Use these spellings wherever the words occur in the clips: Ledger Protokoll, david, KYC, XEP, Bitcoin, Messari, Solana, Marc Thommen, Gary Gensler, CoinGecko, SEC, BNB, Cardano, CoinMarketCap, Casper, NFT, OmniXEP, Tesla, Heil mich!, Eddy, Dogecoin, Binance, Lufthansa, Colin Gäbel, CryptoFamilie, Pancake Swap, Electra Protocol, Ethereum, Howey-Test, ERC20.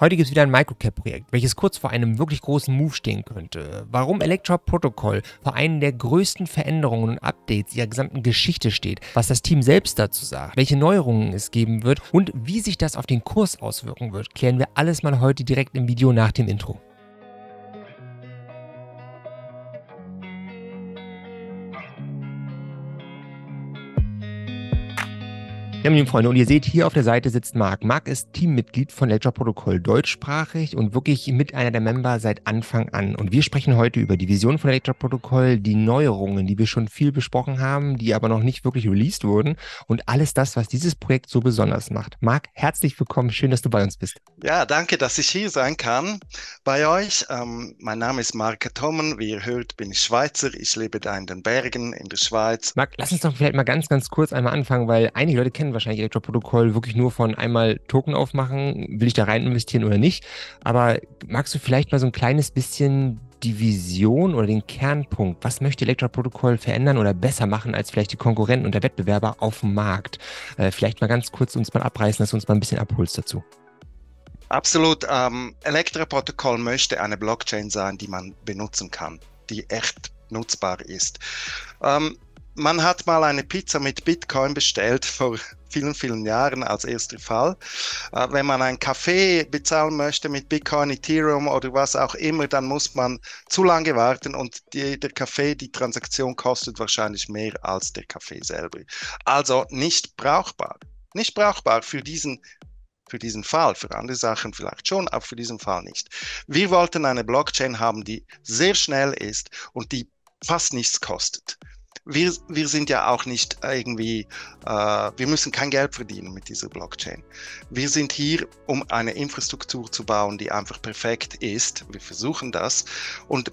Heute gibt es wieder ein Microcap-Projekt, welches kurz vor einem wirklich großen Move stehen könnte. Warum Electra Protocol vor einem der größten Veränderungen und Updates ihrer gesamten Geschichte steht, was das Team selbst dazu sagt, welche Neuerungen es geben wird und wie sich das auf den Kurs auswirken wird, klären wir alles mal heute direkt im Video nach dem Intro. Ja, meine lieben Freunde, und ihr seht, hier auf der Seite sitzt Marc. Marc ist Teammitglied von Ledger Protokoll, deutschsprachig und wirklich mit einer der Member seit Anfang an. Und wir sprechen heute über die Vision von Ledger Protokoll, die Neuerungen, die wir schon viel besprochen haben, die aber noch nicht wirklich released wurden und alles das, was dieses Projekt so besonders macht. Marc, herzlich willkommen, schön, dass du bei uns bist. Ja, danke, dass ich hier sein kann bei euch. Mein Name ist Marc Thommen, wie ihr hört, bin ich Schweizer. Ich lebe da in den Bergen in der Schweiz. Marc, lass uns doch vielleicht mal ganz kurz einmal anfangen, weil einige Leute kennen wahrscheinlich Ledger Protokoll wirklich nur von einmal Token aufmachen, will ich da rein investieren oder nicht. Aber magst du vielleicht mal so ein kleines bisschen die Vision oder den Kernpunkt, was möchte Ledger Protokoll verändern oder besser machen als vielleicht die Konkurrenten und der Wettbewerber auf dem Markt? Vielleicht mal ganz kurz uns mal abreißen, dass du uns mal ein bisschen abholst dazu. Absolut. Ledger Protokoll möchte eine Blockchain sein, die man benutzen kann, die echt nutzbar ist. Man hat mal eine Pizza mit Bitcoin bestellt vor vielen Jahren als erster Fall. Wenn man einen Kaffee bezahlen möchte mit Bitcoin, Ethereum oder was auch immer, dann muss man zu lange warten und der Kaffee, die Transaktion kostet wahrscheinlich mehr als der Kaffee selber. Also nicht brauchbar. Nicht brauchbar für diesen Fall, für andere Sachen vielleicht schon, aber für diesen Fall nicht. Wir wollten eine Blockchain haben, die sehr schnell ist und die fast nichts kostet. Wir sind ja auch nicht irgendwie, wir müssen kein Geld verdienen mit dieser Blockchain. Wir sind hier, um eine Infrastruktur zu bauen, die einfach perfekt ist. Wir versuchen das. Und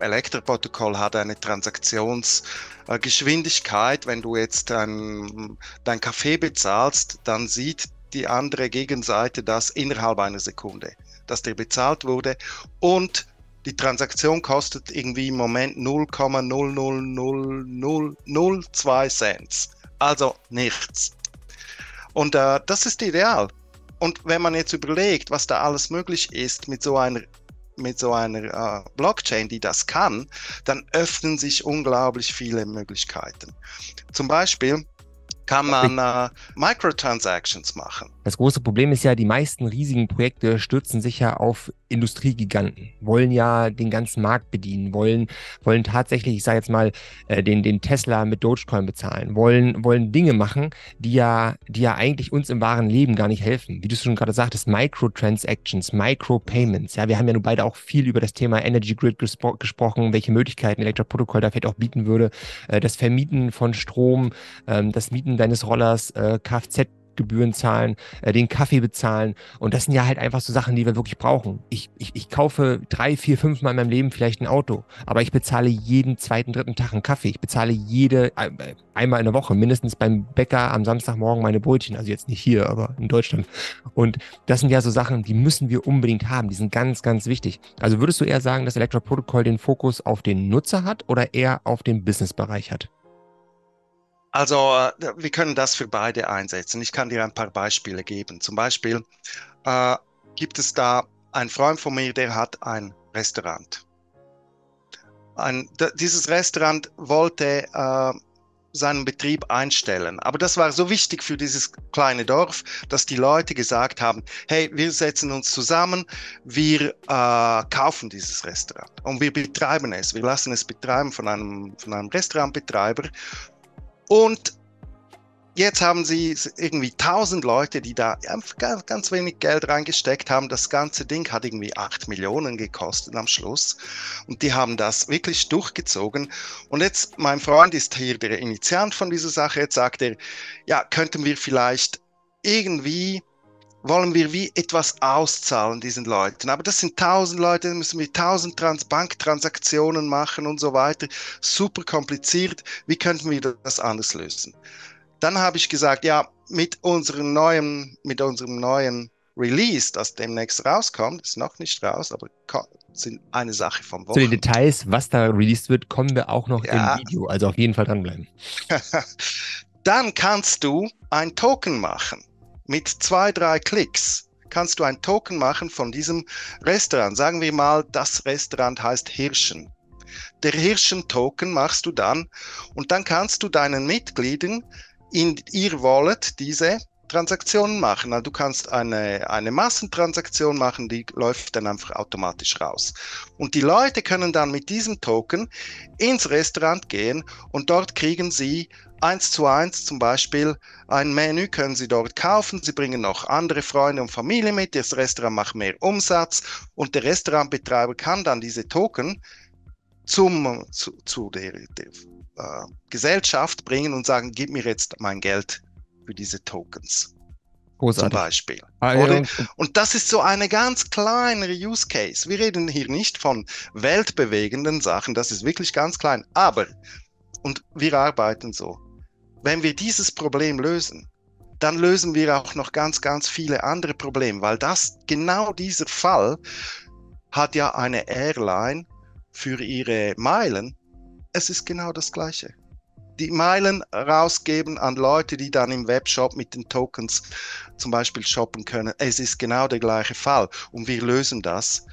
Electra Protocol hat eine Transaktionsgeschwindigkeit. Wenn du jetzt dein Kaffee bezahlst, dann sieht die andere Gegenseite das innerhalb einer Sekunde, dass der bezahlt wurde. Und die Transaktion kostet irgendwie im Moment 0,00002 Cent. Also nichts. Und das ist ideal. Und wenn man jetzt überlegt, was da alles möglich ist mit so einer Blockchain, die das kann, dann öffnen sich unglaublich viele Möglichkeiten. Zum Beispiel kann man Microtransactions machen. Das große Problem ist ja, die meisten riesigen Projekte stürzen sich ja auf Industriegiganten, wollen ja den ganzen Markt bedienen, wollen tatsächlich, ich sage jetzt mal, den Tesla mit Dogecoin bezahlen, wollen Dinge machen, die ja eigentlich uns im wahren Leben gar nicht helfen. Wie du schon gerade sagtest, Microtransactions, Micropayments. Ja, wir haben ja nun beide auch viel über das Thema Energy Grid gesprochen, welche Möglichkeiten Electra Protocol da vielleicht auch bieten würde. Das Vermieten von Strom, das Mieten deines Rollers, Kfz-Gebühren zahlen, den Kaffee bezahlen. Und das sind ja halt einfach so Sachen, die wir wirklich brauchen. Ich kaufe 3, 4, 5 Mal in meinem Leben vielleicht ein Auto, aber ich bezahle jeden zweiten, dritten Tag einen Kaffee. Ich bezahle einmal in der Woche mindestens beim Bäcker am Samstagmorgen meine Brötchen. Also jetzt nicht hier, aber in Deutschland. Und das sind ja so Sachen, die müssen wir unbedingt haben. Die sind ganz wichtig. Also würdest du eher sagen, dass Electra Protocol den Fokus auf den Nutzer hat oder eher auf den Business-Bereich hat? Also wir können das für beide einsetzen. Ich kann dir ein paar Beispiele geben. Zum Beispiel gibt es da einen Freund von mir, der hat ein Restaurant. Dieses Restaurant wollte seinen Betrieb einstellen. Aber das war so wichtig für dieses kleine Dorf, dass die Leute gesagt haben, hey, wir setzen uns zusammen, wir kaufen dieses Restaurant und wir betreiben es. Wir lassen es betreiben von einem Restaurantbetreiber. Und jetzt haben sie irgendwie 1000 Leute, die da ganz wenig Geld reingesteckt haben. Das ganze Ding hat irgendwie 8 Millionen gekostet am Schluss. Und die haben das wirklich durchgezogen. Und jetzt, mein Freund ist hier der Initiant von dieser Sache. Jetzt sagt er, ja, könnten wir vielleicht irgendwie, wollen wir wie etwas auszahlen diesen Leuten. Aber das sind 1000 Leute, da müssen wir 1000 Banktransaktionen machen und so weiter. Super kompliziert. Wie könnten wir das anders lösen? Dann habe ich gesagt, ja, mit unserem neuen Release, das demnächst rauskommt, ist noch nicht raus, aber sind eine Sache vom Wochenende. Zu den Details, was da released wird, kommen wir auch noch im Video. Also auf jeden Fall dranbleiben. Dann kannst du einen Token machen. Mit 2, 3 Klicks kannst du ein Token machen von diesem Restaurant. Sagen wir mal, das Restaurant heißt Hirschen. Der Hirschen-Token machst du dann und dann kannst du deinen Mitgliedern in ihr Wallet diese Transaktionen machen. Also du kannst eine Massentransaktion machen, die läuft dann einfach automatisch raus. Und die Leute können dann mit diesem Token ins Restaurant gehen und dort kriegen sie 1:1 zum Beispiel ein Menü, können sie dort kaufen. Sie bringen noch andere Freunde und Familie mit, das Restaurant macht mehr Umsatz und der Restaurantbetreiber kann dann diese Token zu der Gesellschaft bringen und sagen, gib mir jetzt mein Geld für diese Tokens. Großartig. Zum Beispiel. Oder? Und das ist so eine ganz kleinere Use Case. Wir reden hier nicht von weltbewegenden Sachen, das ist wirklich ganz klein. Aber, und wir arbeiten so, wenn wir dieses Problem lösen, dann lösen wir auch noch ganz, ganz viele andere Probleme, weil das, genau dieser Fall hat ja eine Airline für ihre Meilen. Es ist genau das Gleiche. Die Meilen rausgeben an Leute, die dann im Webshop mit den Tokens zum Beispiel shoppen können. Es ist genau der gleiche Fall. Und wir lösen das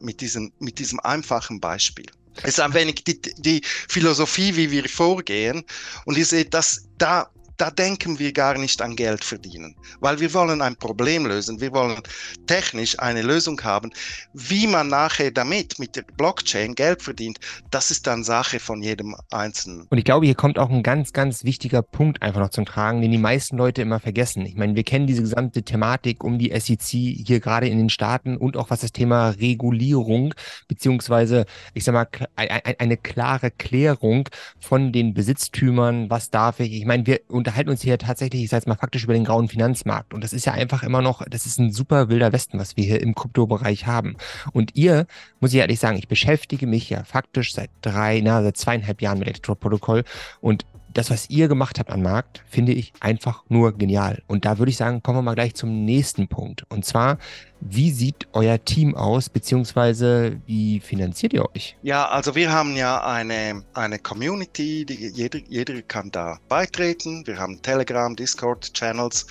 mit diesem einfachen Beispiel. Es ist ein wenig die Philosophie, wie wir vorgehen. Und ihr seht, dass da denken wir gar nicht an Geld verdienen, weil wir wollen ein Problem lösen. Wir wollen technisch eine Lösung haben. Wie man nachher damit mit der Blockchain Geld verdient, das ist dann Sache von jedem Einzelnen. Und ich glaube, hier kommt auch ein ganz, ganz wichtiger Punkt einfach noch zum Tragen, den die meisten Leute immer vergessen. Ich meine, wir kennen diese gesamte Thematik um die SEC hier gerade in den Staaten und auch was das Thema Regulierung beziehungsweise, ich sag mal, eine klare Klärung von den Besitztümern, was darf ich. Ich meine, wir unterhalten uns hier tatsächlich, ich sage jetzt mal faktisch, über den grauen Finanzmarkt. Und das ist ja einfach immer noch, das ist ein super wilder Westen, was wir hier im Kryptobereich haben. Und ihr, muss ich ehrlich sagen, ich beschäftige mich ja faktisch seit 2,5 Jahren mit Electra Protocol. Und das, was ihr gemacht habt am Markt, finde ich einfach nur genial. Und da würde ich sagen, kommen wir mal gleich zum nächsten Punkt. Und zwar, wie sieht euer Team aus, beziehungsweise wie finanziert ihr euch? Ja, also wir haben ja eine Community, die jeder kann da beitreten. Wir haben Telegram, Discord-Channels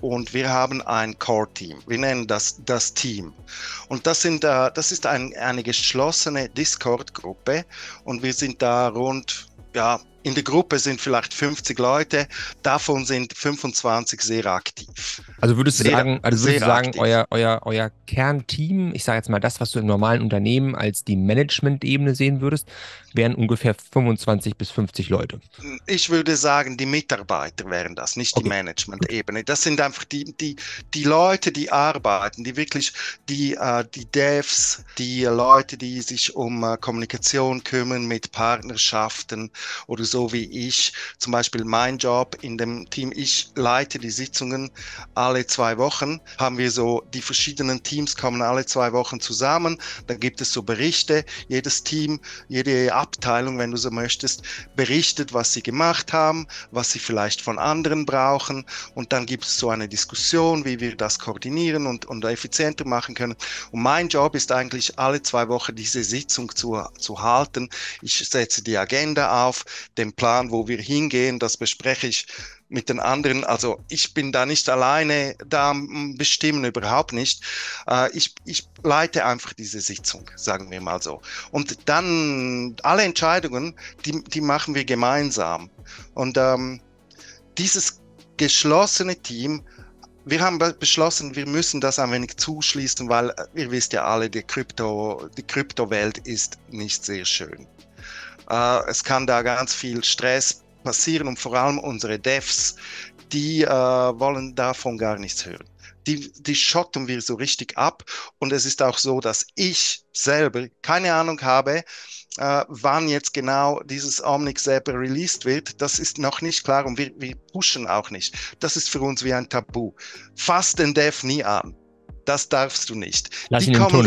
und wir haben ein Core-Team. Wir nennen das Team. Und das ist eine geschlossene Discord-Gruppe und wir sind da rund, ja, in der Gruppe sind vielleicht 50 Leute, davon sind 25 sehr aktiv. Also würdest du sagen, euer Kernteam, ich sage jetzt mal das, was du im normalen Unternehmen als die Management-Ebene sehen würdest, wären ungefähr 25 bis 50 Leute? Ich würde sagen, die Mitarbeiter wären das, nicht die Management-Ebene. Das sind einfach die Leute, die arbeiten, die wirklich, die Devs, die Leute, die sich um Kommunikation kümmern mit Partnerschaften oder so. So wie ich, zum Beispiel mein Job in dem Team, ich leite die Sitzungen alle 2 Wochen, haben wir so, die verschiedenen Teams kommen alle 2 Wochen zusammen, dann gibt es so Berichte, jedes Team, jede Abteilung, wenn du so möchtest, berichtet, was sie gemacht haben, was sie vielleicht von anderen brauchen und dann gibt es so eine Diskussion, wie wir das koordinieren und effizienter machen können. Und mein Job ist eigentlich, alle 2 Wochen diese Sitzung zu halten. Ich setze die Agenda auf, den Plan, wo wir hingehen, das bespreche ich mit den anderen. Also ich bin da nicht alleine, da bestimmen überhaupt nicht. Ich leite einfach diese Sitzung, sagen wir mal so. Und dann alle Entscheidungen, die machen wir gemeinsam. Und dieses geschlossene Team, wir haben beschlossen, wir müssen das ein wenig zuschließen, weil ihr wisst ja alle, die Kryptowelt ist nicht sehr schön. Es kann da ganz viel Stress passieren und vor allem unsere Devs, die wollen davon gar nichts hören. Die schotten wir so richtig ab und es ist auch so, dass ich selber keine Ahnung habe, wann jetzt genau dieses OmniXEP released wird. Das ist noch nicht klar und wir pushen auch nicht. Das ist für uns wie ein Tabu. Fass den Dev nie an. Das darfst du nicht. Die kommen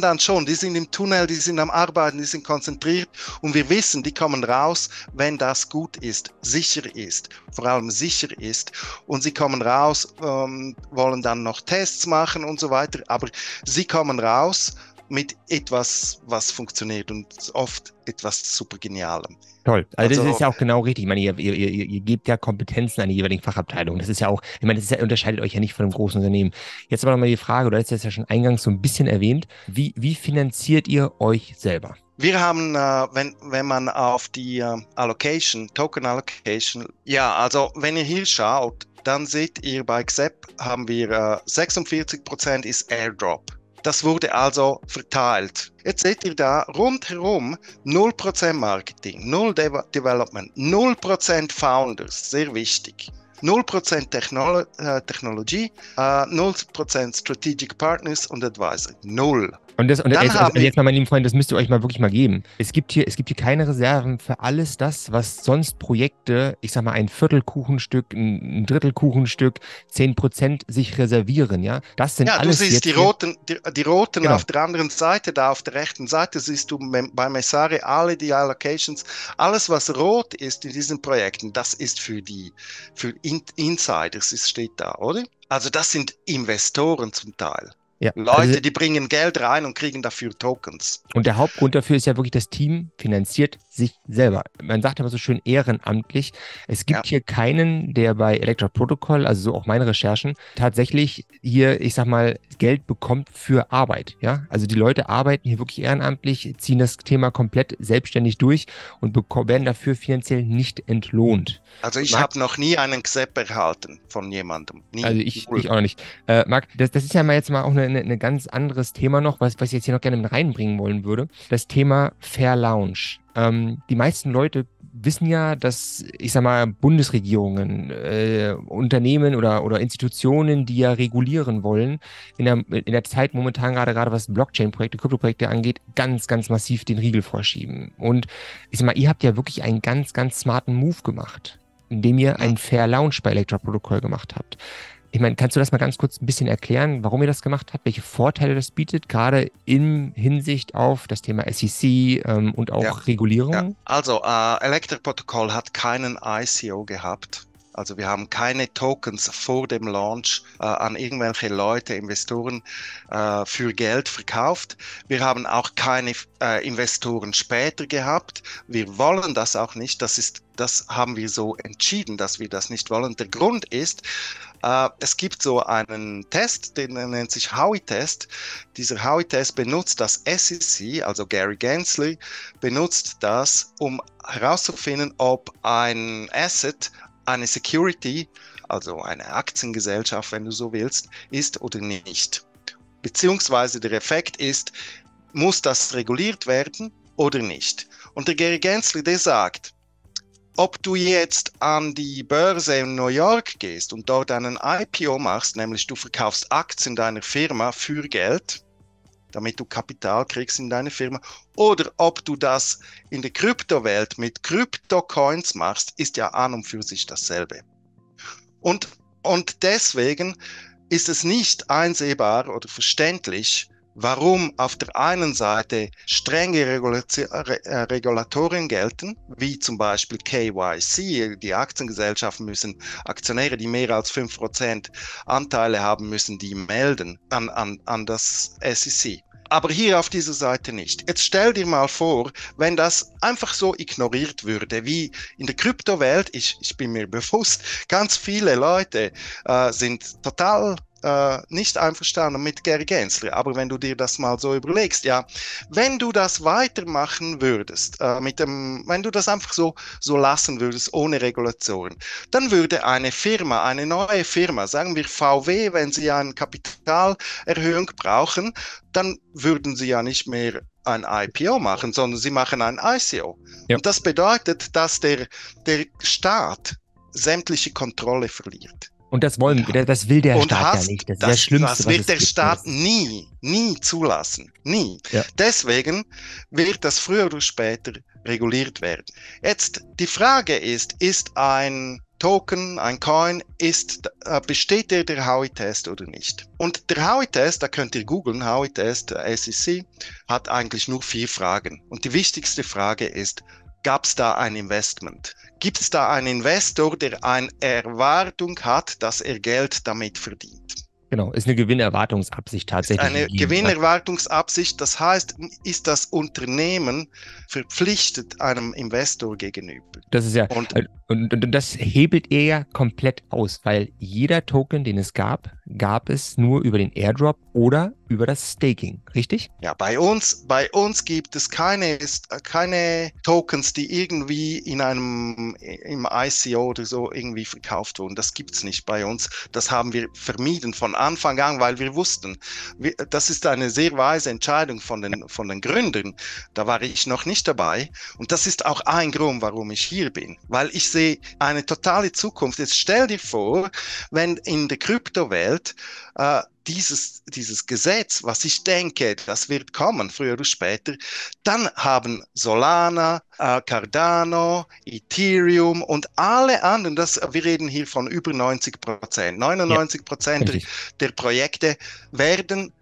dann schon. Die sind im Tunnel, die sind am Arbeiten, die sind konzentriert. Und wir wissen, die kommen raus, wenn das gut ist, sicher ist, vor allem sicher ist. Und sie kommen raus, wollen dann noch Tests machen und so weiter. Aber sie kommen raus mit etwas, was funktioniert und oft etwas super Genialem. Toll. Also das ist ja auch genau richtig. Ich meine, ihr gebt ja Kompetenzen an die jeweiligen Fachabteilungen. Das ist ja auch, ich meine, das ist ja, unterscheidet euch ja nicht von einem großen Unternehmen. Jetzt aber nochmal die Frage, du hast das ja schon eingangs so ein bisschen erwähnt. Wie finanziert ihr euch selber? Wir haben, wenn man auf die Allocation, Token Allocation, ja, also wenn ihr hier schaut, dann seht ihr bei XEP haben wir 46% ist Airdrop. Das wurde also verteilt. Jetzt seht ihr da rundherum 0% Marketing, 0% Development, 0% Founders, sehr wichtig, 0% Technologie, 0% Strategic Partners und Advisor, 0. Und jetzt mal, meine lieben Freunde, das müsst ihr euch mal wirklich mal geben. Es gibt hier keine Reserven für alles das, was sonst Projekte, ich sag mal, ein Viertelkuchenstück, ein Drittelkuchenstück, 10% sich reservieren, ja? Das sind ja, alles. Ja, du siehst die roten genau. Auf der anderen Seite, da auf der rechten Seite siehst du bei Messari alle die Allocations. Alles, was rot ist in diesen Projekten, das ist für Insiders, es steht da, oder? Also das sind Investoren zum Teil. Ja, Leute, also, die bringen Geld rein und kriegen dafür Tokens. Und der Hauptgrund dafür ist ja wirklich, das Team finanziert sich selber. Man sagt immer so schön ehrenamtlich. Es gibt hier keinen, der bei Electra Protocol, also so auch meine Recherchen, tatsächlich hier, ich sag mal, Geld bekommt für Arbeit. Ja? Also die Leute arbeiten hier wirklich ehrenamtlich, ziehen das Thema komplett selbstständig durch und werden dafür finanziell nicht entlohnt. Also ich habe noch nie einen XEP erhalten von jemandem. Nie. Also ich auch noch nicht. Marc, das ist ja mal jetzt mal auch ein ganz anderes Thema noch, was ich jetzt hier noch gerne mit reinbringen wollen würde. Das Thema Fair Launch. Die meisten Leute wissen ja, dass, ich sag mal, Bundesregierungen, Unternehmen oder Institutionen, die ja regulieren wollen, in der Zeit momentan gerade was Blockchain-Projekte, Krypto-Projekte angeht, ganz, ganz massiv den Riegel vorschieben. Und ich sag mal, ihr habt ja wirklich einen ganz, ganz smarten Move gemacht, indem ihr einen Fair Launch bei Electra Protocol gemacht habt. Ich meine, kannst du das mal ganz kurz ein bisschen erklären, warum ihr das gemacht habt, welche Vorteile das bietet, gerade in Hinsicht auf das Thema SEC und auch Regulierung? Ja. Also, Electra Protocol hat keinen ICO gehabt. Also wir haben keine Tokens vor dem Launch an irgendwelche Leute, Investoren für Geld verkauft. Wir haben auch keine Investoren später gehabt. Wir wollen das auch nicht. Das haben wir so entschieden, dass wir das nicht wollen. Der Grund ist, es gibt so einen Test, den nennt sich Howey-Test. Dieser Howey-Test benutzt das SEC, also Gary Gensler, benutzt das, um herauszufinden, ob ein Asset eine Security, also eine Aktiengesellschaft, wenn du so willst, ist oder nicht. Beziehungsweise der Effekt ist, muss das reguliert werden oder nicht? Und der Gary Gensler, der sagt, ob du jetzt an die Börse in New York gehst und dort einen IPO machst, nämlich du verkaufst Aktien deiner Firma für Geld, damit du Kapital kriegst in deine Firma, oder ob du das in der Kryptowelt mit Kryptocoins machst, ist ja an und für sich dasselbe. Und deswegen ist es nicht einsehbar oder verständlich, warum auf der einen Seite strenge Regulatorien gelten, wie zum Beispiel KYC, die Aktiengesellschaften müssen, Aktionäre, die mehr als 5% Anteile haben, müssen die melden an das SEC. Aber hier auf dieser Seite nicht. Jetzt stell dir mal vor, wenn das einfach so ignoriert würde, wie in der Kryptowelt, ich bin mir bewusst, ganz viele Leute sind total nicht einverstanden mit Gary Gensler, aber wenn du dir das mal so überlegst, ja, wenn du das weitermachen würdest, wenn du das einfach so lassen würdest, ohne Regulatoren, dann würde eine neue Firma, sagen wir VW, wenn sie eine Kapitalerhöhung brauchen, dann würden sie ja nicht mehr ein IPO machen, sondern sie machen ein ICO. Ja. Und das bedeutet, dass der Staat sämtliche Kontrolle verliert. Und das wollen wir, das will der Staat ja nicht. Das ist das Schlimmste, was es gibt. Das wird der Staat nie zulassen. Nie. Ja. Deswegen wird das früher oder später reguliert werden. Jetzt die Frage ist ein Token, ein Coin, besteht der Howey-Test oder nicht? Und der Howey-Test, da könnt ihr googeln, Howey-Test, SEC, hat eigentlich nur 4 Fragen. Und die wichtigste Frage ist, gab es da ein Investment? Gibt es da einen Investor, der eine Erwartung hat, dass er Geld damit verdient? Genau, ist eine Gewinnerwartungsabsicht tatsächlich. Eine Gewinnerwartungsabsicht, das heißt, ist das Unternehmen verpflichtet einem Investor gegenüber. Das ist ja, und das hebelt er ja komplett aus, weil jeder Token, den es gab, gab es nur über den Airdrop oder über das Staking, richtig? Ja, bei uns gibt es keine Tokens, die irgendwie in im ICO oder so irgendwie verkauft wurden. Das gibt es nicht bei uns. Das haben wir vermieden von Anfang an, weil wir wussten, das ist eine sehr weise Entscheidung von den Gründern. Da war ich noch nicht dabei. Und das ist auch ein Grund, warum ich hier bin. Weil ich sehe eine totale Zukunft. Jetzt stell dir vor, wenn in der Kryptowelt dieses Gesetz, was ich denke, das wird kommen, früher oder später, dann haben Solana, Cardano, Ethereum und alle anderen, wir reden hier von über 90%, 99% der Projekte werden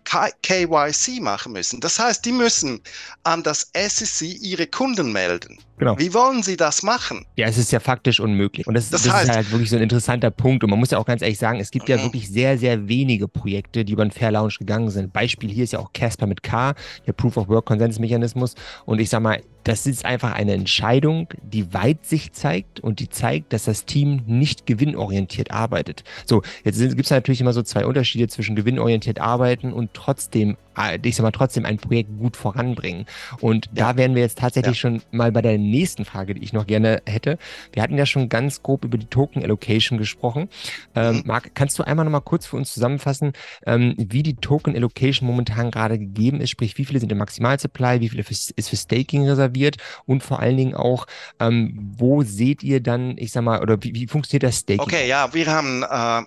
KYC machen müssen. Das heißt, die müssen an das SEC ihre Kunden melden. Genau. Wie wollen sie das machen? Ja, es ist ja faktisch unmöglich. Und das heißt, ist halt wirklich so ein interessanter Punkt. Und man muss ja auch ganz ehrlich sagen, es gibt ja wirklich sehr, sehr wenige Projekte, die über einen Fair Launch gegangen sind. Beispiel hier ist ja auch Casper mit K, der Proof-of-Work-Konsensmechanismus. Und ich sag mal, das ist einfach eine Entscheidung, die Weitsicht zeigt und die zeigt, dass das Team nicht gewinnorientiert arbeitet. So, jetzt gibt es natürlich immer so zwei Unterschiede zwischen gewinnorientiert arbeiten und trotzdem ein Projekt gut voranbringen. Und da wären wir jetzt tatsächlich schon mal bei der nächsten Frage, die ich noch gerne hätte. Wir hatten ja schon ganz grob über die Token Allocation gesprochen. Marc, kannst du einmal nochmal kurz für uns zusammenfassen, wie die Token Allocation momentan gerade gegeben ist? Sprich, wie viele sind im Maximalsupply, wie viele ist für Staking reserviert? Und vor allen Dingen auch, wo seht ihr dann, ich sag mal, oder wie funktioniert das Staking? Okay, ja, wir haben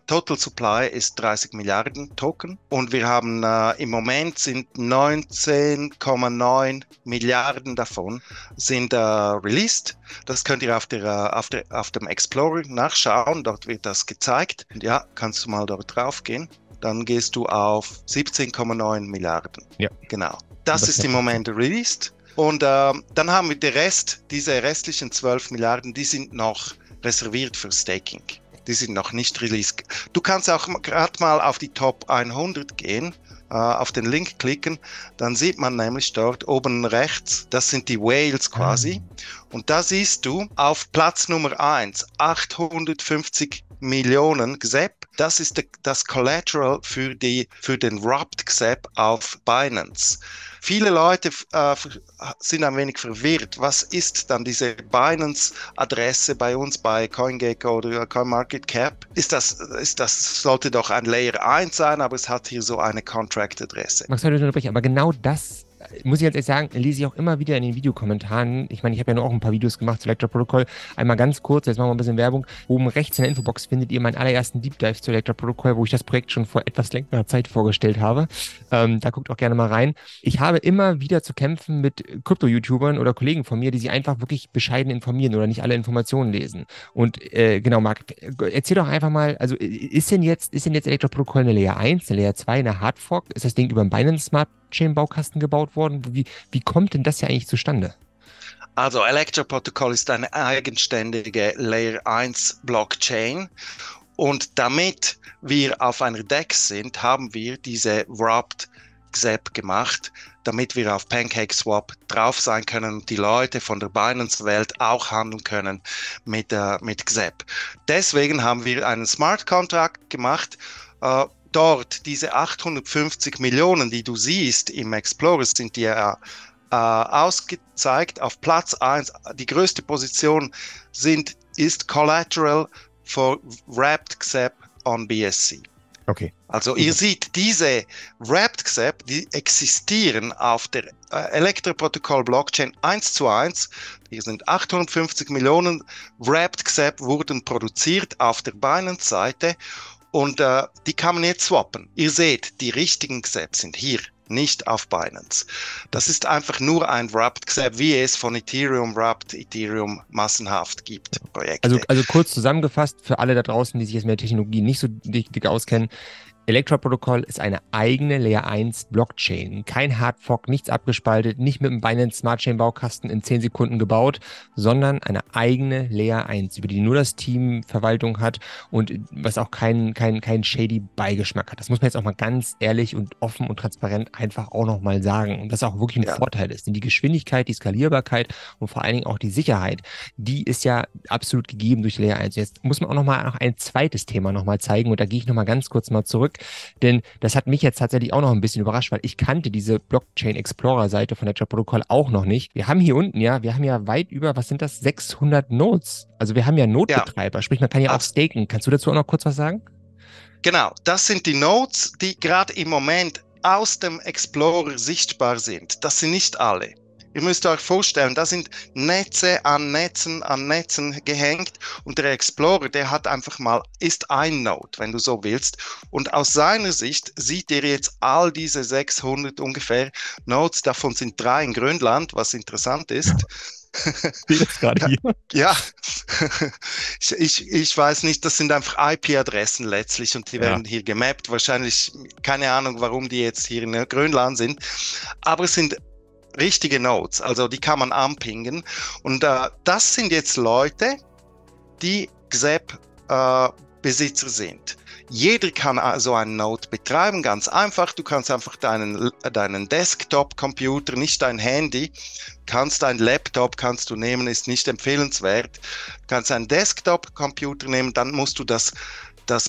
Total Supply ist 30 Milliarden Token und wir haben im Moment sind 19,9 Milliarden davon sind released. Das könnt ihr auf dem Explorer nachschauen, dort wird das gezeigt. Ja, kannst du mal dort drauf gehen, dann gehst du auf 17,9 Milliarden. Ja. Genau, das ist im Moment released. Und dann haben wir den Rest, diese restlichen 12 Milliarden, die sind noch reserviert für Staking. Die sind noch nicht released. Du kannst auch gerade mal auf die Top 100 gehen, auf den Link klicken, dann sieht man nämlich dort oben rechts, das sind die Whales quasi. Und da siehst du auf Platz Nummer 1, 850 Millionen XEP. Das ist das Collateral für den Wrapped XEP auf Binance. Viele Leute sind ein wenig verwirrt. Was ist dann diese Binance-Adresse bei uns bei CoinGecko oder CoinMarketCap? Das sollte doch ein Layer 1 sein, aber es hat hier so eine Contract-Adresse. Max, heute unterbrechen, aber genau das, muss ich jetzt echt sagen, lese ich auch immer wieder in den Videokommentaren. Ich meine, ich habe ja nur auch ein paar Videos gemacht zu Electra Protocol. Einmal ganz kurz, jetzt machen wir ein bisschen Werbung. Oben rechts in der Infobox findet ihr meinen allerersten Deep Dive zu Electra Protocol, wo ich das Projekt schon vor etwas längerer Zeit vorgestellt habe. Da guckt auch gerne mal rein. Ich habe immer wieder zu kämpfen mit Krypto-YouTubern oder Kollegen von mir, die sich einfach wirklich bescheiden informieren oder nicht alle Informationen lesen. Und genau, Marc, erzähl doch einfach mal, also ist denn jetzt Electra Protocol eine Layer 1, eine Layer 2, eine Hardfork? Ist das Ding über den Binance Smart Chain-Baukasten gebaut worden? Wie kommt denn das ja eigentlich zustande? Also Electra Protocol ist eine eigenständige Layer 1 Blockchain und damit wir auf einer DEX sind, haben wir diese Wrapped XEP gemacht, damit wir auf Pancake Swap drauf sein können und die Leute von der Binance-Welt auch handeln können mit XEP. Deswegen haben wir einen Smart Contract gemacht, dort, diese 850 Millionen, die du siehst im Explorer, sind dir ausgezeigt. Auf Platz 1, die größte Position ist Collateral for Wrapped XEP on BSC. Okay. Also ihr seht, diese Wrapped XEP, die existieren auf der Electra Protocol Blockchain 1:1. Hier sind 850 Millionen Wrapped XEP wurden produziert auf der Binance-Seite. Und die kann man jetzt swappen. Ihr seht, die richtigen XEP sind hier, nicht auf Binance. Das ist einfach nur ein Wrapped XEP, wie es von Ethereum Wrapped, Ethereum massenhaft gibt. Projekte. Also kurz zusammengefasst, für alle da draußen, die sich jetzt mit der Technologie nicht so dick auskennen, Electra Protocol ist eine eigene Layer 1 Blockchain. Kein Hardfork, nichts abgespaltet, nicht mit einem Binance Smart Chain Baukasten in 10 Sekunden gebaut, sondern eine eigene Layer 1, über die nur das Team Verwaltung hat und was auch keinen shady Beigeschmack hat. Das muss man jetzt auch mal ganz ehrlich und offen und transparent einfach auch nochmal sagen. Und das auch wirklich ein Vorteil ist. Denn die Geschwindigkeit, die Skalierbarkeit und vor allen Dingen auch die Sicherheit, die ist ja absolut gegeben durch die Layer 1. Jetzt muss man auch nochmal ein zweites Thema nochmal zeigen und da gehe ich nochmal ganz kurz mal zurück. Denn das hat mich jetzt tatsächlich auch noch ein bisschen überrascht, weil ich kannte diese Blockchain-Explorer-Seite von Ledger Protokoll auch noch nicht. Wir haben hier unten wir haben weit über, was sind das, 600 Nodes. Also wir haben ja Nodebetreiber, sprich man kann ja auch staken. Kannst du dazu auch noch kurz was sagen? Genau, das sind die Nodes, die gerade im Moment aus dem Explorer sichtbar sind. Das sind nicht alle. Ihr müsst euch vorstellen, da sind Netze an Netzen gehängt und der Explorer, der hat einfach mal, ist ein Node, wenn du so willst. Und aus seiner Sicht sieht ihr jetzt all diese 600 ungefähr Nodes, davon sind 3 in Grönland, was interessant ist. Ja, ich weiß nicht, das sind einfach IP-Adressen letztlich und die werden hier gemappt, wahrscheinlich, keine Ahnung, warum die jetzt hier in Grönland sind, aber es sind richtige Nodes, also die kann man anpingen und das sind jetzt Leute, die XEP-Besitzer sind. Jeder kann also einen Node betreiben, ganz einfach. Du kannst einfach deinen Desktop-Computer, nicht dein Handy, dein Laptop kannst du nehmen, ist nicht empfehlenswert. Du kannst einen Desktop-Computer nehmen, dann musst du das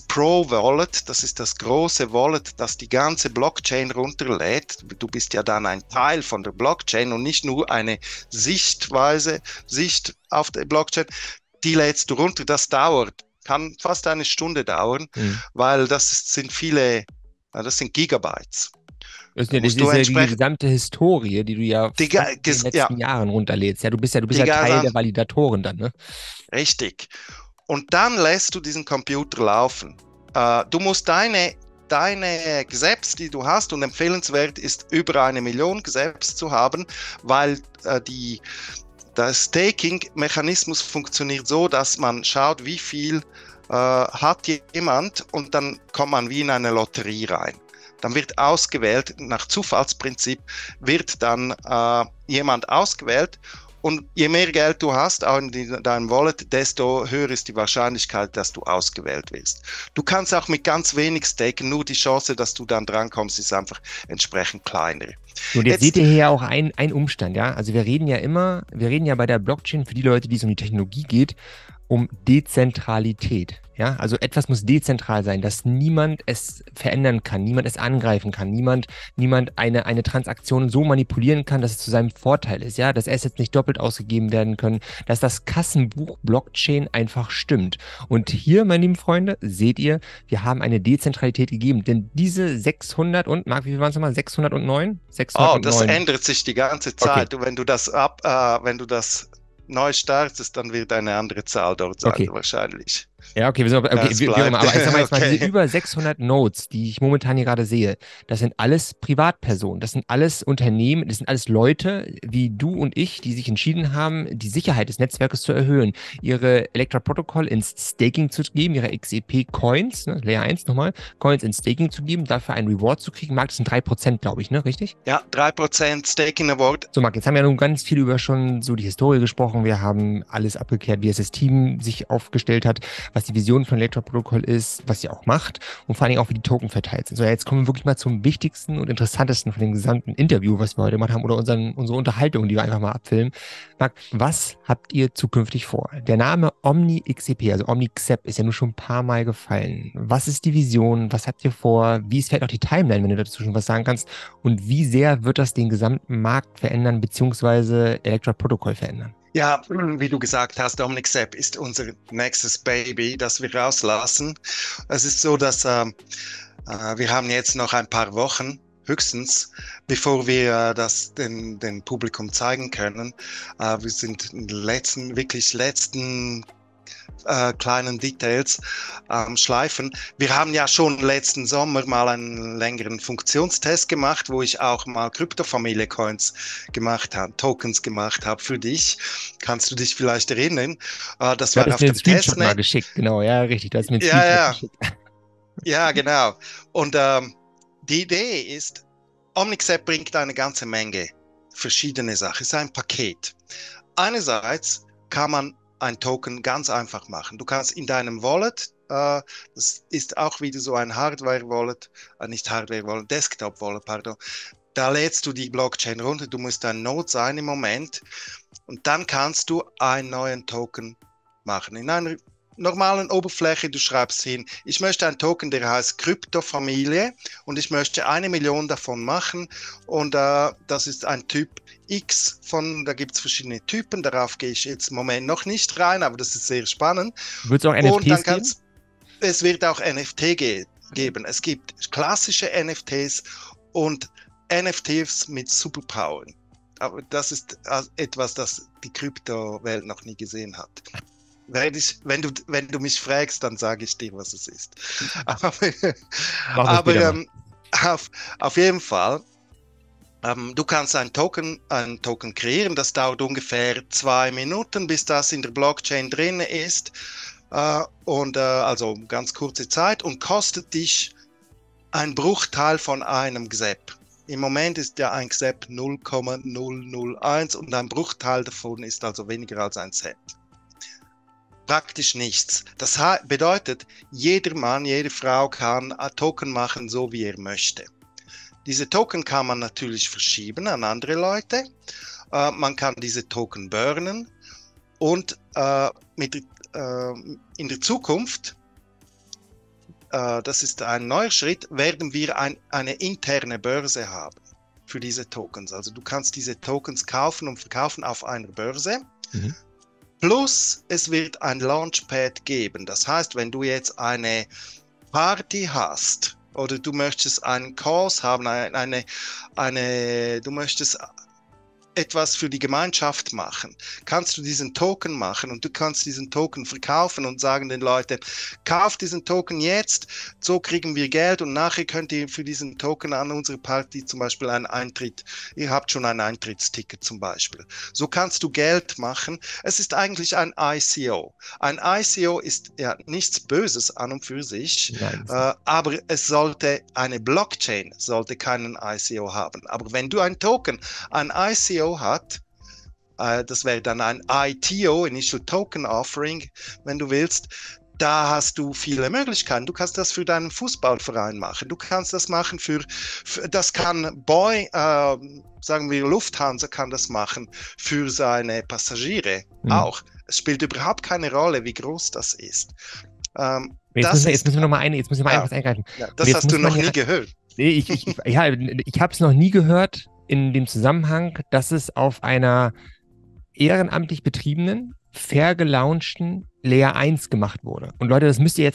Pro-Wallet, das ist das große Wallet, das die ganze Blockchain runterlädt. Du bist ja dann ein Teil von der Blockchain und nicht nur eine Sicht auf der Blockchain. Die lädst du runter, das dauert, kann fast eine Stunde dauern, weil das sind Gigabytes. Das ist ja die gesamte Historie, die du in den letzten Jahren runterlädst. Ja, du bist ja Teil der Validatoren dann, ne? Richtig. Und dann lässt du diesen Computer laufen. Du musst deine XEPs, die du hast, und empfehlenswert ist, über 1 Million XEPs zu haben, weil der Staking-Mechanismus funktioniert so, dass man schaut, wie viel hat jemand, und dann kommt man wie in eine Lotterie rein. Dann wird ausgewählt, nach Zufallsprinzip wird dann jemand ausgewählt. Und je mehr Geld du hast auch in deinem Wallet, desto höher ist die Wahrscheinlichkeit, dass du ausgewählt wirst. Du kannst auch mit ganz wenig staken, nur die Chance, dass du dann drankommst, ist einfach entsprechend kleiner. Und jetzt seht ihr hier auch einen Umstand, ja. Also wir reden ja bei der Blockchain, für die Leute, die es um die Technologie geht, um Dezentralität. Ja, also etwas muss dezentral sein, dass niemand es verändern kann, niemand es angreifen kann, niemand eine Transaktion so manipulieren kann, dass es zu seinem Vorteil ist, ja, dass Assets nicht doppelt ausgegeben werden können, dass das Kassenbuch Blockchain einfach stimmt. Und hier, meine lieben Freunde, seht ihr, wir haben eine Dezentralität gegeben, denn diese 600 und, Marc, wie viel waren es nochmal? 609? 609? Oh, das ändert sich die ganze Zeit. Okay. Wenn du das neu startest, dann wird eine andere Zahl dort sein, wahrscheinlich. Ja, okay, aber ich sag mal jetzt mal, diese über 600 Nodes, die ich momentan hier gerade sehe, das sind alles Privatpersonen, das sind alles Unternehmen, das sind alles Leute wie du und ich, die sich entschieden haben, die Sicherheit des Netzwerkes zu erhöhen, ihre Electra Protocol ins Staking zu geben, ihre XEP-Coins, ne, Layer 1 nochmal, Coins ins Staking zu geben, dafür einen Reward zu kriegen. Marc, das sind 3%, glaube ich, ne, richtig? Ja, 3% Staking Award. So, Marc, jetzt haben wir ja nun ganz viel über schon so die Historie gesprochen, wir haben alles abgeklärt, wie es das Team sich aufgestellt hat, was die Vision von Ledger Protokoll ist, was sie auch macht und vor allen Dingen auch, wie die Token verteilt sind. So, ja, jetzt kommen wir wirklich mal zum wichtigsten und interessantesten von dem gesamten Interview, was wir heute gemacht haben, oder unsere Unterhaltung, die wir einfach mal abfilmen. Marc, was habt ihr zukünftig vor? Der Name OmniXEP, also OmniXEP, ist ja nur schon ein paar Mal gefallen. Was ist die Vision? Was habt ihr vor? Wie ist vielleicht auch die Timeline, wenn du dazu schon was sagen kannst? Und wie sehr wird das den gesamten Markt verändern, beziehungsweise Ledger Protokoll verändern? Ja, wie du gesagt hast, OmniXEP ist unser nächstes Baby, das wir rauslassen. Es ist so, dass wir haben jetzt noch ein paar Wochen, höchstens, bevor wir das dem Publikum zeigen können. Wir sind in den letzten kleinen Details schleifen. Wir haben ja schon letzten Sommer mal einen längeren Funktionstest gemacht, wo ich auch mal Kryptofamilie-Coins gemacht habe, Tokens gemacht habe für dich. Kannst du dich vielleicht erinnern? Das war auf dem Testnet. Mal geschickt, genau, ja, richtig. Du hast mir einen Screenshot geschickt. Ja, genau. Und die Idee ist, OmniXEP bringt eine ganze Menge verschiedene Sachen. Es ist ein Paket. Einerseits kann man ein Token ganz einfach machen. Du kannst in deinem Wallet, das ist auch wieder so ein Hardware-Wallet, nicht Hardware-Wallet, Desktop-Wallet, pardon, da lädst du die Blockchain runter, du musst ein Node sein im Moment und dann kannst du einen neuen Token machen. In einer normalen Oberfläche, du schreibst hin, ich möchte einen Token, der heißt Kryptofamilie und ich möchte 1 Million davon machen und das ist ein Typ X von, da gibt es verschiedene Typen, darauf gehe ich jetzt im Moment noch nicht rein, aber das ist sehr spannend. Wird es auch NFTs geben? Es wird auch NFT geben. Es gibt klassische NFTs und NFTs mit Superpowern. Aber das ist etwas, das die Kryptowelt noch nie gesehen hat. Wenn du mich fragst, dann sage ich dir, was es ist. Aber auf jeden Fall, du kannst einen Token kreieren. Das dauert ungefähr 2 Minuten, bis das in der Blockchain drin ist. Also ganz kurze Zeit und kostet dich ein Bruchteil von einem XEP. Im Moment ist ja ein XEP 0,001 und ein Bruchteil davon ist also weniger als ein Cent. Praktisch nichts. Das bedeutet, jeder Mann, jede Frau kann Token machen, so wie er möchte. Diese Token kann man natürlich verschieben an andere Leute. Man kann diese Token burnen und in der Zukunft, das ist ein neuer Schritt, werden wir eine interne Börse haben für diese Tokens. Also du kannst diese Tokens kaufen und verkaufen auf einer Börse. Mhm. Plus, es wird ein Launchpad geben. Das heißt, wenn du jetzt eine Party hast oder du möchtest einen Kurs haben, du möchtest etwas für die Gemeinschaft machen, kannst du diesen Token machen und du kannst diesen Token verkaufen und sagen den Leuten, kauft diesen Token jetzt, so kriegen wir Geld und nachher könnt ihr für diesen Token an unsere Party zum Beispiel einen Eintritt, ihr habt schon ein Eintrittsticket zum Beispiel. So kannst du Geld machen. Es ist eigentlich ein ICO. Ein ICO ist ja nichts Böses an und für sich, aber es sollte eine Blockchain keinen ICO haben. Aber wenn du einen Token, ein ICO hat, das wäre dann ein ITO, Initial Token Offering, wenn du willst, da hast du viele Möglichkeiten. Du kannst das für deinen Fußballverein machen, du kannst das machen das kann Boy, sagen wir Lufthansa kann das machen für seine Passagiere auch. Es spielt überhaupt keine Rolle, wie groß das ist. Jetzt müssen wir noch mal eingreifen. Ja, das hast du noch nie gehört. Ich habe es noch nie gehört. In dem Zusammenhang, dass es auf einer ehrenamtlich betriebenen, fair gelaunchten Layer 1 gemacht wurde. Und Leute, das ist ja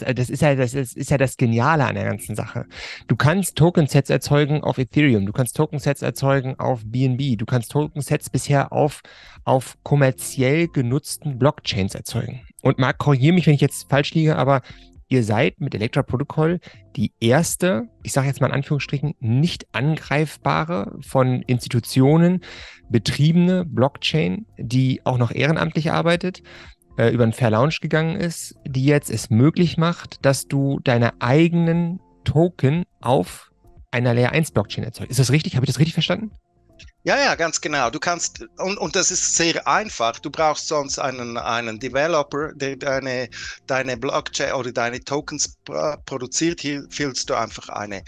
das Geniale an der ganzen Sache. Du kannst Token-Sets erzeugen auf Ethereum, du kannst Token-Sets erzeugen auf BNB, du kannst Token-Sets bisher auf kommerziell genutzten Blockchains erzeugen. Und Marc, korrigiere mich, wenn ich jetzt falsch liege, aber ihr seid mit Electra Protocol die erste, ich sage jetzt mal in Anführungsstrichen, nicht angreifbare, von Institutionen betriebene Blockchain, die auch noch ehrenamtlich arbeitet, über einen Fair Launch gegangen ist, die jetzt es möglich macht, dass du deine eigenen Token auf einer Layer 1 Blockchain erzeugst. Ist das richtig? Habe ich das richtig verstanden? Ja, ganz genau. Du kannst, und das ist sehr einfach, du brauchst sonst einen Developer, der deine Blockchain oder deine Tokens produziert. Hier füllst du einfach eine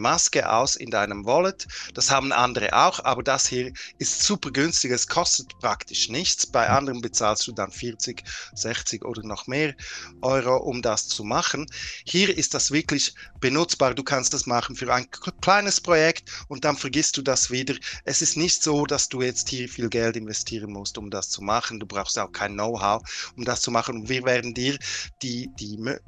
Maske aus in deinem Wallet. Das haben andere auch, aber das hier ist super günstig, es kostet praktisch nichts. Bei anderen bezahlst du dann 40, 60 oder noch mehr Euro, um das zu machen. Hier ist das wirklich benutzbar. Du kannst das machen für ein kleines Projekt und dann vergisst du das wieder. Es ist nicht so, dass du jetzt hier viel Geld investieren musst, um das zu machen. Du brauchst auch kein Know-how, um das zu machen. Und wir werden dir die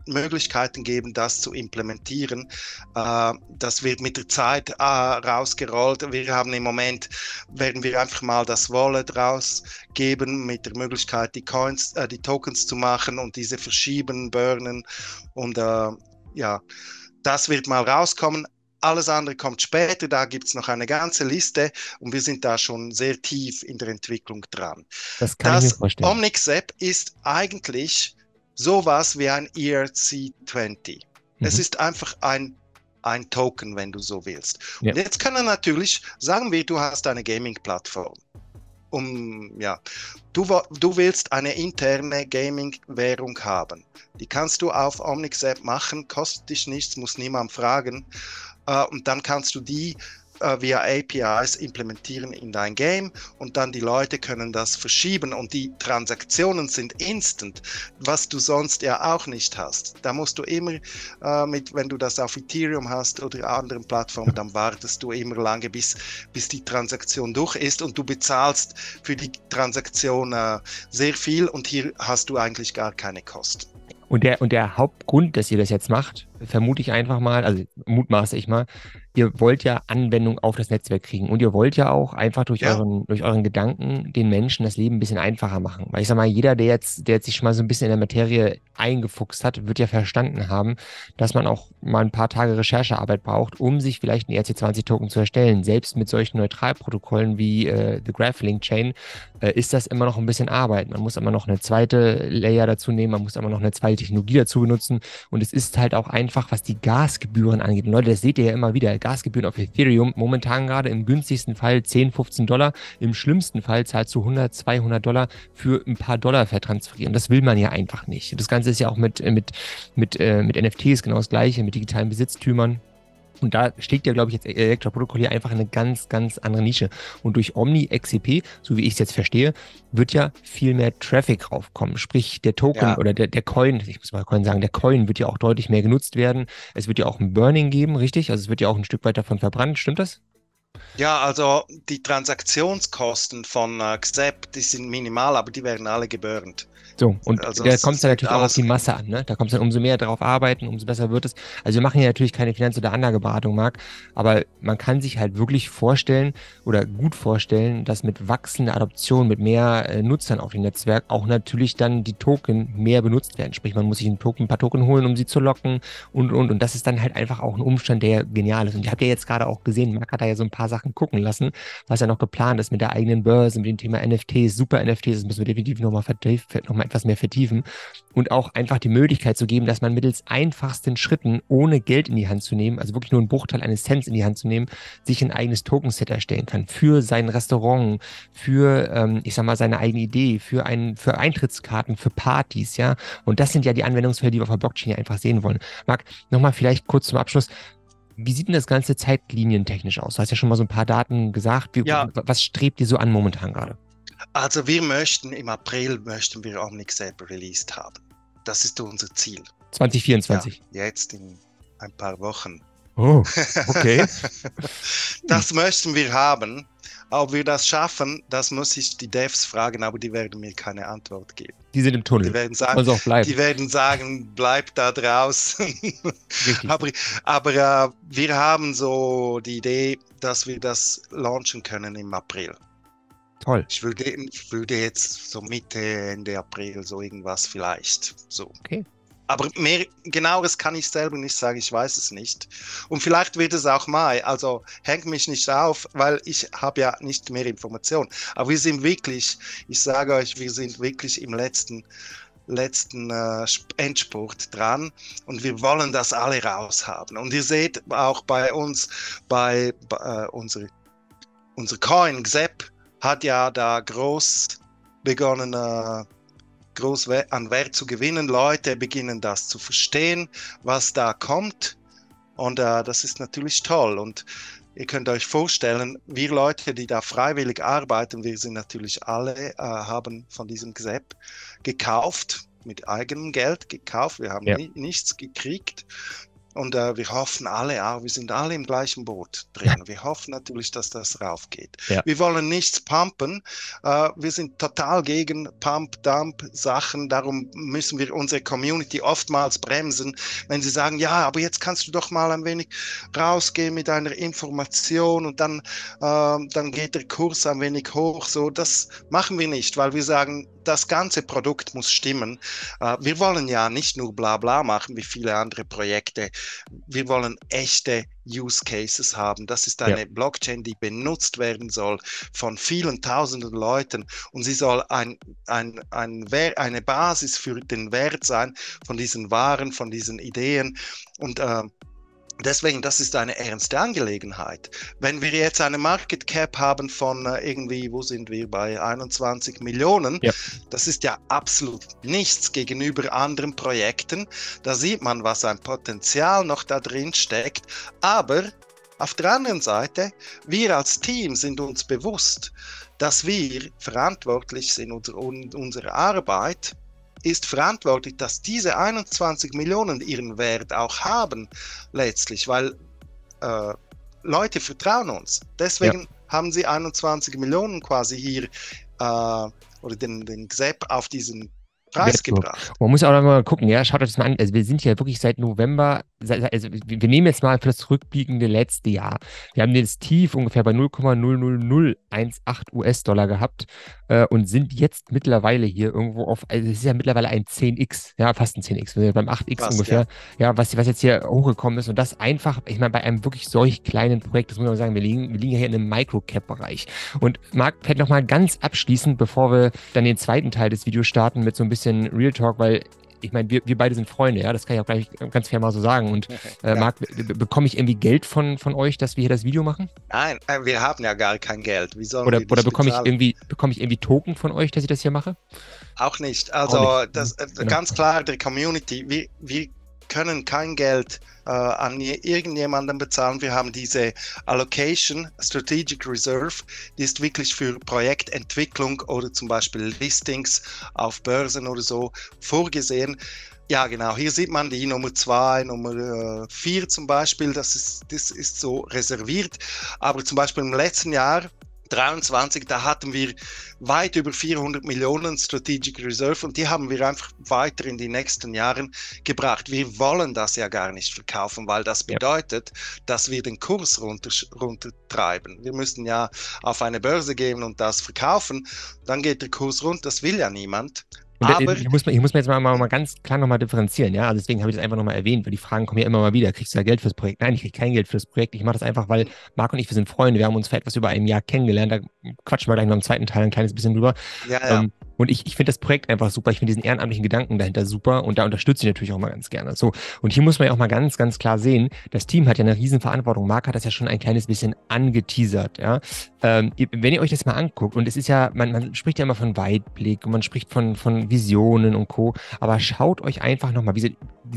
Möglichkeiten geben, das zu implementieren. Das wird mit der Zeit rausgerollt. Wir haben im Moment, werden wir einfach mal das Wallet rausgeben mit der Möglichkeit, die Tokens zu machen und diese verschieben, burnen. Und ja, das wird mal rauskommen. Alles andere kommt später, da gibt es noch eine ganze Liste und wir sind da schon sehr tief in der Entwicklung dran. Das OmniXEP ist eigentlich sowas wie ein ERC20. Es ist einfach ein Token, wenn du so willst. Ja. Und jetzt kann er natürlich, sagen wir, du hast eine Gaming-Plattform. Du willst eine interne Gaming-Währung haben. Die kannst du auf OmniXEP machen, kostet dich nichts, muss niemand fragen. Und dann kannst du die via APIs implementieren in dein Game und dann die Leute können das verschieben und die Transaktionen sind instant, was du sonst ja auch nicht hast. Da musst du immer, wenn du das auf Ethereum hast oder anderen Plattformen, dann wartest du immer lange, bis die Transaktion durch ist und du bezahlst für die Transaktion sehr viel und hier hast du eigentlich gar keine Kosten. Und der Hauptgrund, dass ihr das jetzt macht, vermute ich einfach mal, also mutmaße ich mal, ihr wollt ja Anwendung auf das Netzwerk kriegen und ihr wollt ja auch einfach durch euren Gedanken den Menschen das Leben ein bisschen einfacher machen. Weil ich sag mal, jeder, der jetzt sich schon mal so ein bisschen in der Materie eingefuchst hat, wird ja verstanden haben, dass man auch mal ein paar Tage Recherchearbeit braucht, um sich vielleicht einen ERC20-Token zu erstellen. Selbst mit solchen Neutralprotokollen wie The Graph Link Chain ist das immer noch ein bisschen Arbeit. Man muss immer noch eine zweite Layer dazu nehmen, man muss immer noch eine zweite Technologie dazu benutzen und es ist halt auch einfach, was die Gasgebühren angeht. Und Leute, das seht ihr ja immer wieder, Gasgebühren auf Ethereum, momentan gerade im günstigsten Fall $10, $15, im schlimmsten Fall zahlst du $100, $200 für ein paar Dollar vertransferieren. Das will man ja einfach nicht. Das Ganze ist ja auch mit NFTs genau das Gleiche, mit digitalen Besitztümern. Und da schlägt ja, glaube ich, jetzt Electra Protocol hier einfach eine ganz, ganz andere Nische. Und durch OmniXEP, so wie ich es jetzt verstehe, wird ja viel mehr Traffic raufkommen. Sprich, der Token oder der Coin, ich muss mal Coin sagen, der Coin wird ja auch deutlich mehr genutzt werden. Es wird ja auch ein Burning geben, richtig? Also es wird ja auch ein Stück weit davon verbrannt, stimmt das? Ja, also die Transaktionskosten von XEP, die sind minimal, aber die werden alle gebürnt. So, und also da kommt es dann natürlich auch auf die Masse an, ne? Da kommt es dann umso mehr drauf arbeiten, umso besser wird es. Also wir machen ja natürlich keine Finanz- oder Anlageberatung, Marc, aber man kann sich halt wirklich vorstellen oder gut vorstellen, dass mit wachsender Adoption, mit mehr Nutzern auf dem Netzwerk auch natürlich dann die Token mehr benutzt werden. Sprich, man muss sich ein paar Token holen, um sie zu locken und das ist dann halt einfach auch ein Umstand, der genial ist. Und ihr habt ja jetzt gerade auch gesehen, Marc hat da ja so ein paar Sachen gucken lassen, was ja noch geplant ist mit der eigenen Börse, mit dem Thema NFTs, super NFTs, das müssen wir definitiv nochmal etwas mehr vertiefen und auch einfach die Möglichkeit zu geben, dass man mittels einfachsten Schritten, ohne Geld in die Hand zu nehmen, also wirklich nur einen Bruchteil eines Cents in die Hand zu nehmen, sich ein eigenes Tokenset erstellen kann für sein Restaurant, für, seine eigene Idee, für Eintrittskarten, für Partys, ja, und das sind ja die Anwendungsfälle, die wir auf der Blockchain einfach sehen wollen. Marc, nochmal vielleicht kurz zum Abschluss, wie sieht denn das Ganze zeitlinientechnisch aus? Du hast ja schon mal so ein paar Daten gesagt. Was strebt ihr so an momentan gerade? Also wir möchten, im April möchten wir OmniXEP released haben. Das ist unser Ziel. 2024? Ja, jetzt in ein paar Wochen. Oh, okay. Das möchten wir haben. Ob wir das schaffen, das muss ich die Devs fragen, aber die werden mir keine Antwort geben. Die sind im Tunnel. Die werden sagen, bleib da draußen. Aber wir haben so die Idee, dass wir das launchen können im April. Toll. Ich würde jetzt so Mitte, Ende April, so irgendwas vielleicht. So. Okay. Aber mehr Genaueres kann ich selber nicht sagen, ich weiß es nicht. Und vielleicht wird es auch Mai, also hängt mich nicht auf, weil ich habe ja nicht mehr Informationen. Aber wir sind wirklich, ich sage euch, wir sind wirklich im letzten Endspurt dran und wir wollen das alle raushaben. Und ihr seht auch bei uns, bei unser Coin, XEP, hat ja da groß begonnen, groß an Wert zu gewinnen. Leute beginnen das zu verstehen, was da kommt und das ist natürlich toll und ihr könnt euch vorstellen, wir Leute, die da freiwillig arbeiten, wir sind natürlich alle, haben von diesem XEP gekauft, mit eigenem Geld gekauft, wir haben nichts gekriegt und wir hoffen alle auch, wir sind alle im gleichen Boot drin, wir hoffen natürlich, dass das raufgeht. Ja. Wir wollen nichts pumpen, wir sind total gegen Pump-Dump-Sachen, darum müssen wir unsere Community oftmals bremsen, wenn sie sagen, ja, aber jetzt kannst du doch mal ein wenig rausgehen mit einer Information und dann geht der Kurs ein wenig hoch. So, das machen wir nicht, weil wir sagen, das ganze Produkt muss stimmen. Wir wollen ja nicht nur Blabla machen, wie viele andere Projekte, Wir wollen echte Use Cases haben. Das ist eine Blockchain, die benutzt werden soll von vielen tausenden Leuten, und sie soll eine Basis für den Wert sein von diesen Waren, von diesen Ideen, und deswegen, das ist eine ernste Angelegenheit. Wenn wir jetzt eine Market Cap haben von irgendwie, wo sind wir, bei 21 Millionen, das ist ja absolut nichts gegenüber anderen Projekten. Da sieht man, was ein Potenzial noch da drin steckt. Aber auf der anderen Seite, wir als Team sind uns bewusst, dass wir verantwortlich sind, unsere Arbeit ist verantwortlich, dass diese 21 Millionen ihren Wert auch haben letztlich, weil Leute vertrauen uns. Deswegen haben sie 21 Millionen quasi hier oder den XEP auf diesen Preis gebracht. Man muss auch noch mal gucken, schaut euch das mal an. Also wir sind ja wirklich seit November, also wir nehmen jetzt mal für das rückblickende letzte Jahr. Wir haben das Tief ungefähr bei 0,00018 US-Dollar gehabt und sind jetzt mittlerweile hier irgendwo auf, also es ist ja mittlerweile ein 10x, ja fast ein 10x, wir sind beim 8x fast, ungefähr, was jetzt hier hochgekommen ist, und das einfach, ich meine, bei einem wirklich solch kleinen Projekt, das muss man sagen, wir liegen ja hier in einem Microcap-Bereich. Und Marc, vielleicht nochmal ganz abschließend, bevor wir dann den zweiten Teil des Videos starten mit so ein bisschen Real Talk, weil ich meine, wir beide sind Freunde, das kann ich auch gleich ganz fair mal so sagen. Und Marc, bekomme ich irgendwie Geld von euch, dass wir hier das Video machen? Nein, wir haben ja gar kein Geld. Wie sollen wir das bezahlen? Oder bekomme ich irgendwie Token von euch, dass ich das hier mache? Auch nicht. Also auch nicht. Das, ganz klar, der Community, wir können kein Geld an irgendjemanden bezahlen. Wir haben diese Allocation, Strategic Reserve, die ist wirklich für Projektentwicklung oder zum Beispiel Listings auf Börsen oder so vorgesehen. Ja, genau, hier sieht man die Nummer 2, Nummer 4 zum Beispiel, das ist so reserviert. Aber zum Beispiel im letzten Jahr, 23, da hatten wir weit über 400 Millionen Strategic Reserve, und die haben wir einfach weiter in die nächsten Jahren gebracht. Wir wollen das ja gar nicht verkaufen, weil das bedeutet, dass wir den Kurs runtertreiben. Wir müssen ja auf eine Börse gehen und das verkaufen, dann geht der Kurs runter, das will ja niemand. Und aber ich muss mir jetzt mal ganz klar nochmal differenzieren, also deswegen habe ich das einfach nochmal erwähnt, weil die Fragen kommen ja immer mal wieder, kriegst du da Geld fürs Projekt? Nein, ich kriege kein Geld fürs Projekt, ich mache das einfach, weil Marc und ich, wir sind Freunde, wir haben uns vor etwas über einem Jahr kennengelernt, da quatschen wir gleich noch im zweiten Teil ein kleines bisschen drüber. Und ich finde das Projekt einfach super, ich finde diesen ehrenamtlichen Gedanken dahinter super, und da unterstütze ich natürlich auch mal ganz gerne. So, und hier muss man ja auch mal ganz, ganz klar sehen, das Team hat ja eine riesen Verantwortung. Marc hat das ja schon ein kleines bisschen angeteasert, wenn ihr euch das mal anguckt, und es ist ja, man spricht ja immer von Weitblick und man spricht von Visionen und Co. Aber schaut euch einfach nochmal, diese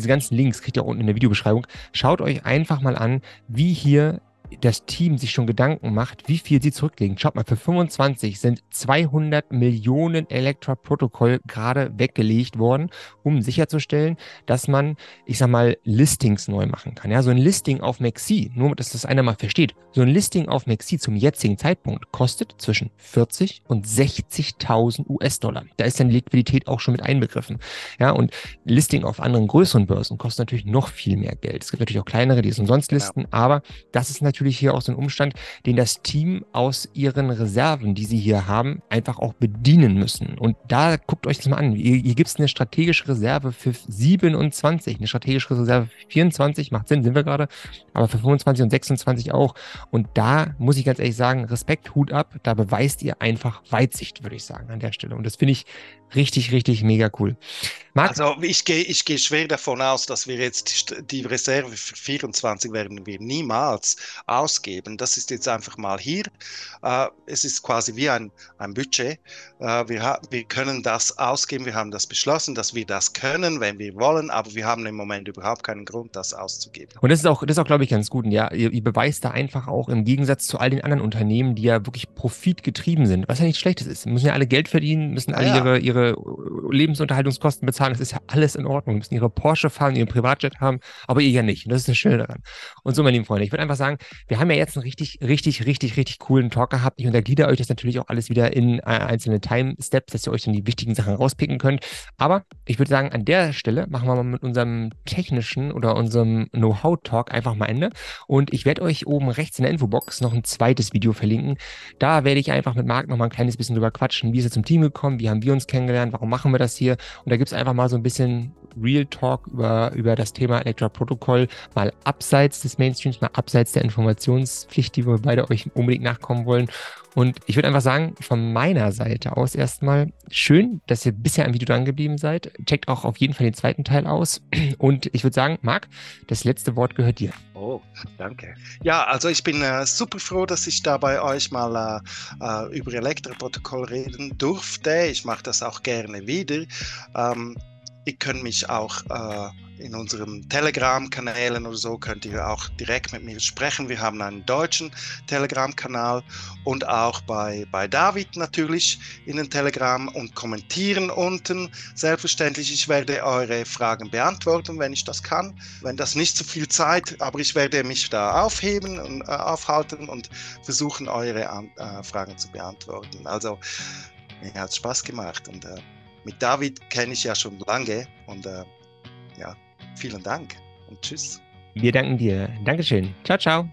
ganzen Links kriegt ihr auch unten in der Videobeschreibung, schaut euch einfach mal an, wie hier das Team sich schon Gedanken macht, wie viel sie zurücklegen. Schaut mal, für 25 sind 200 Millionen Electra Protocol gerade weggelegt worden, um sicherzustellen, dass man, ich sag mal, Listings neu machen kann. So ein Listing auf Maxi, nur dass das einer mal versteht, so ein Listing auf Maxi zum jetzigen Zeitpunkt kostet zwischen 40 und 60.000 US-Dollar. Da ist dann die Liquidität auch schon mit einbegriffen. Und Listing auf anderen größeren Börsen kostet natürlich noch viel mehr Geld. Es gibt natürlich auch kleinere, die es umsonst listen, aber das ist natürlich hier auch so ein Umstand, den das Team aus ihren Reserven, die sie hier haben, einfach auch bedienen müssen. Und da guckt euch das mal an. Hier gibt es eine strategische Reserve für 27, eine strategische Reserve für 24, macht Sinn, sind wir gerade, aber für 25 und 26 auch. Und da muss ich ganz ehrlich sagen, Respekt, Hut ab, da beweist ihr einfach Weitsicht, würde ich sagen, an der Stelle. Und das finde ich richtig, richtig mega cool. Marc? Also ich gehe schwer davon aus, dass wir jetzt die Reserve für 24 werden wir niemals ausgeben. Das ist jetzt einfach mal hier. Es ist quasi wie ein Budget. Wir können das ausgeben. Wir haben das beschlossen, dass wir das können, wenn wir wollen, aber wir haben im Moment überhaupt keinen Grund, das auszugeben. Und das ist auch glaube ich, ganz gut. Ja, ihr beweist da einfach auch im Gegensatz zu all den anderen Unternehmen, die ja wirklich profitgetrieben sind, was ja nichts Schlechtes ist. Müssen ja alle Geld verdienen, müssen alle ihre Lebensunterhaltungskosten bezahlen. Das ist ja alles in Ordnung. Müssen ihre Porsche fahren, ihren Privatjet haben, aber ihr ja nicht. Und das ist das Schöne daran. Und so, meine lieben Freunde, ich würde einfach sagen, wir haben ja jetzt einen richtig coolen Talk gehabt. Ich untergliedere euch das natürlich auch alles wieder in einzelne Time-Steps, dass ihr euch dann die wichtigen Sachen rauspicken könnt. Aber ich würde sagen, an der Stelle machen wir mal mit unserem technischen oder unserem Know-how-Talk einfach mal Ende. Und ich werde euch oben rechts in der Infobox noch ein zweites Video verlinken. Da werde ich einfach mit Marc nochmal ein kleines bisschen drüber quatschen. Wie ist er zum Team gekommen? Wie haben wir uns kennengelernt? Warum machen wir das hier? Und da gibt es einfach einfach mal so ein bisschen Real Talk über das Thema Electra Protocol, mal abseits des Mainstreams, mal abseits der Informationspflicht, die wir beide euch unbedingt nachkommen wollen. Und ich würde einfach sagen, von meiner Seite aus erstmal, schön, dass ihr bisher am Video dran geblieben seid. Checkt auch auf jeden Fall den zweiten Teil aus. Und ich würde sagen, Marc, das letzte Wort gehört dir. Oh, danke. Ja, also ich bin super froh, dass ich da bei euch mal über Electra Protocol reden durfte. Ich mache das auch gerne wieder. Ihr könnt mich auch in unseren Telegram-Kanälen oder so, könnt ihr auch direkt mit mir sprechen. Wir haben einen deutschen Telegram-Kanal und auch bei David natürlich in den Telegram, und kommentieren unten. Selbstverständlich, ich werde eure Fragen beantworten, wenn ich das kann. Wenn das nicht so viel Zeit, aber ich werde mich da aufheben und aufhalten und versuchen, eure Fragen zu beantworten. Also, mir hat es Spaß gemacht, und mit David kenne ich ja schon lange, und ja, vielen Dank und tschüss. Wir danken dir. Dankeschön. Ciao, ciao.